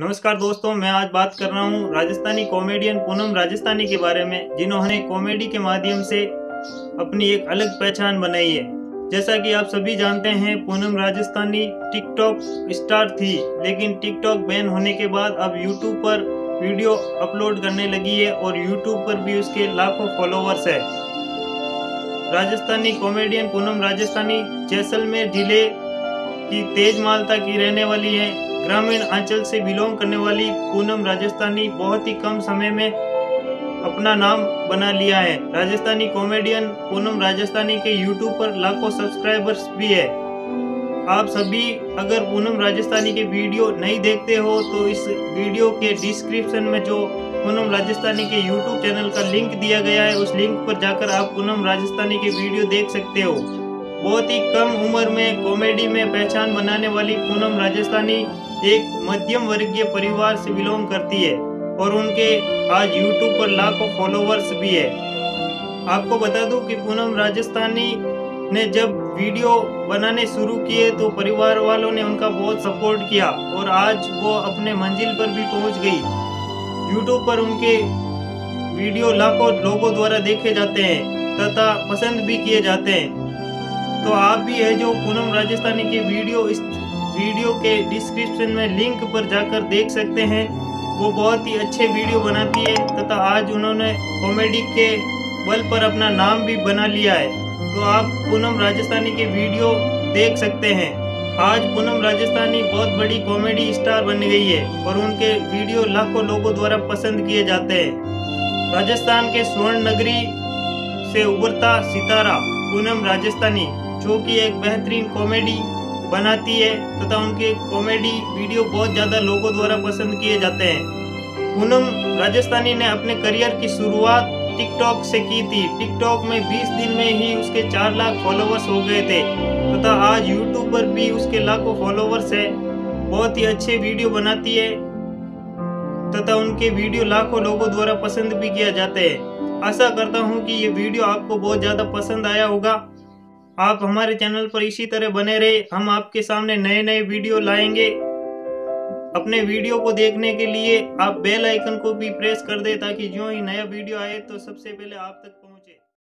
नमस्कार दोस्तों, मैं आज बात कर रहा हूं राजस्थानी कॉमेडियन पूनम राजस्थानी के बारे में, जिन्होंने कॉमेडी के माध्यम से अपनी एक अलग पहचान बनाई है। जैसा कि आप सभी जानते हैं, पूनम राजस्थानी टिकटॉक स्टार थी, लेकिन टिकटॉक बैन होने के बाद अब यूट्यूब पर वीडियो अपलोड करने लगी है और यूट्यूब पर भी उसके लाखों फॉलोअर्स है। राजस्थानी कॉमेडियन पूनम राजस्थानी जैसलमेर जिले की तेज मालता की रहने वाली है। ग्रामीण आंचल से बिलोंग करने वाली पूनम राजस्थानी बहुत ही कम समय में अपना नाम बना लिया है। राजस्थानी कॉमेडियन पूनम राजस्थानी के YouTube पर लाखों सब्सक्राइबर्स भी है। आप सभी अगर पूनम राजस्थानी के वीडियो नहीं देखते हो तो इस वीडियो के डिस्क्रिप्शन में जो पूनम राजस्थानी के YouTube चैनल का लिंक दिया गया है, उस लिंक पर जाकर आप पूनम राजस्थानी के वीडियो देख सकते हो। बहुत ही कम उम्र में कॉमेडी में पहचान बनाने वाली पूनम राजस्थानी एक मध्यम वर्गीय परिवार से बिलोंग करती है और उनके आज YouTube पर लाखों फॉलोवर्स भी है। आपको बता दूं कि पूनम राजस्थानी ने जब वीडियो बनाने शुरू किए तो परिवार वालों ने उनका बहुत सपोर्ट किया और आज वो अपने मंजिल पर भी पहुंच गई। YouTube पर उनके वीडियो लाखों लोगों द्वारा देखे जाते हैं तथा पसंद भी किए जाते हैं। तो आप भी है जो पूनम राजस्थानी के वीडियो इस वीडियो के डिस्क्रिप्शन में लिंक पर जाकर देख सकते हैं। वो बहुत ही अच्छे वीडियो बनाती है तथा आज उन्होंने कॉमेडी के बल पर अपना नाम भी बना लिया है। तो आप पूनम राजस्थानी के वीडियो देख सकते हैं। आज पूनम राजस्थानी बहुत बड़ी कॉमेडी स्टार बन गई है और उनके वीडियो लाखों लोगों द्वारा पसंद किए जाते हैं। राजस्थान के स्वर्ण नगरी से उभरता सितारा पूनम राजस्थानी, जो कि एक बेहतरीन कॉमेडी बनाती है तथा उनके कॉमेडी वीडियो बहुत ज़्यादा लोगों द्वारा पसंद किए जाते हैं। पूनम राजस्थानी ने अपने करियर की शुरुआत टिकटॉक से की थी। टिकटॉक में 20 दिन में ही उसके 4 लाख फॉलोवर्स हो गए थे तथा आज यूट्यूब पर भी उसके लाखों फॉलोवर्स है। बहुत ही अच्छे वीडियो बनाती है तथा उनके वीडियो लाखों लोगों द्वारा पसंद भी किया जाते हैं। आशा करता हूँ कि ये वीडियो आपको बहुत ज़्यादा पसंद आया होगा। आप हमारे चैनल पर इसी तरह बने रहे, हम आपके सामने नए नए वीडियो लाएंगे। अपने वीडियो को देखने के लिए आप बेल आइकन को भी प्रेस कर दें ताकि जो ही नया वीडियो आए तो सबसे पहले आप तक